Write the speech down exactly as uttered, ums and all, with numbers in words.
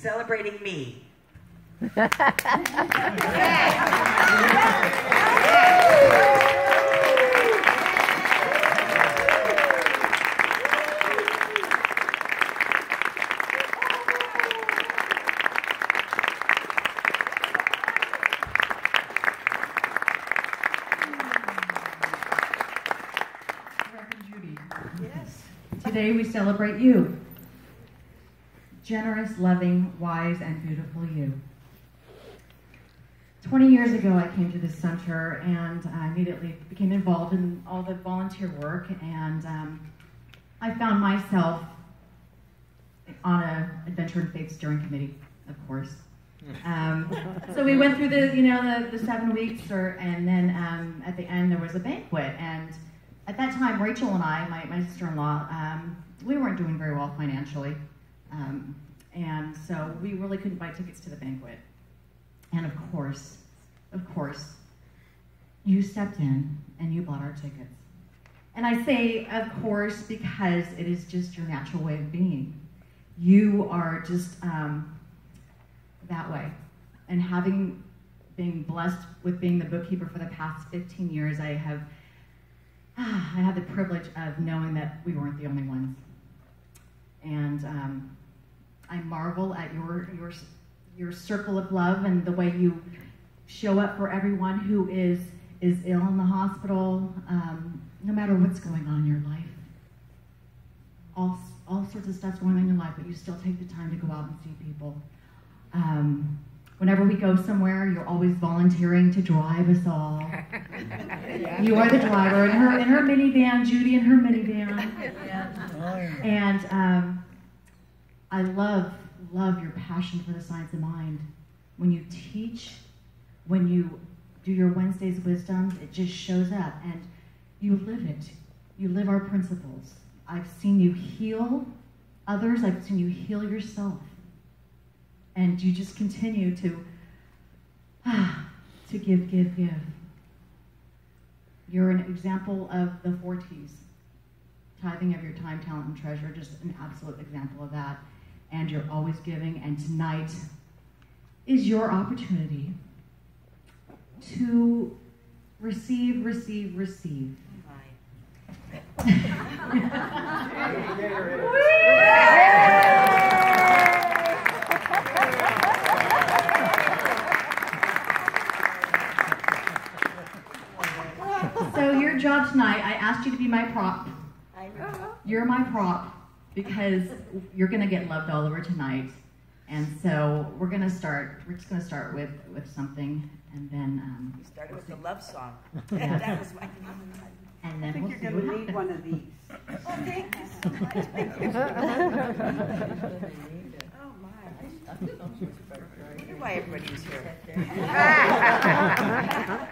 celebrating me. Today we celebrate you, generous, loving, wise, and beautiful you. twenty years ago, I came to this center and I immediately became involved in all the volunteer work, and um, I found myself on an Adventure in Faith steering committee, of course. Um, so we went through the, you know, the, the seven weeks, or, and then um, at the end there was a banquet. And at that time, Rachel and I, my, my sister-in-law, um, we weren't doing very well financially, um, and so we really couldn't buy tickets to the banquet. And of course, of course, you stepped in and you bought our tickets. And I say, of course, because it is just your natural way of being. You are just um, that way. And having been blessed with being the bookkeeper for the past fifteen years, I have... I had the privilege of knowing that we weren't the only ones. And um, I marvel at your, your, your circle of love and the way you show up for everyone who is, is ill in the hospital, um, no matter what's going on in your life. All, all sorts of stuff's going on in your life, but you still take the time to go out and see people. Um, Whenever we go somewhere, you're always volunteering to drive us all. Yeah. You are the driver in her in her minivan, Judy in her minivan. Yeah. And um, I love, love your passion for the science of mind. When you teach, when you do your Wednesday's Wisdom, it just shows up and you live it. You live our principles. I've seen you heal others. I've seen you heal yourself. And you just continue to, ah, to give, give, give. You're an example of the four T's. Tithing of your time, talent, and treasure, just an absolute example of that. And you're always giving. And tonight is your opportunity to receive, receive, receive. So your job tonight, I asked you to be my prop. I know. You're my prop because you're going to get loved all over tonight. And so we're going to start, we're just going to start with, with something, and then... Um, you started with the love song. Yeah. That was my And then I think we'll you're going to need one of these. Oh, thank you so much. Thank you. Oh, my. I wonder why everybody's here.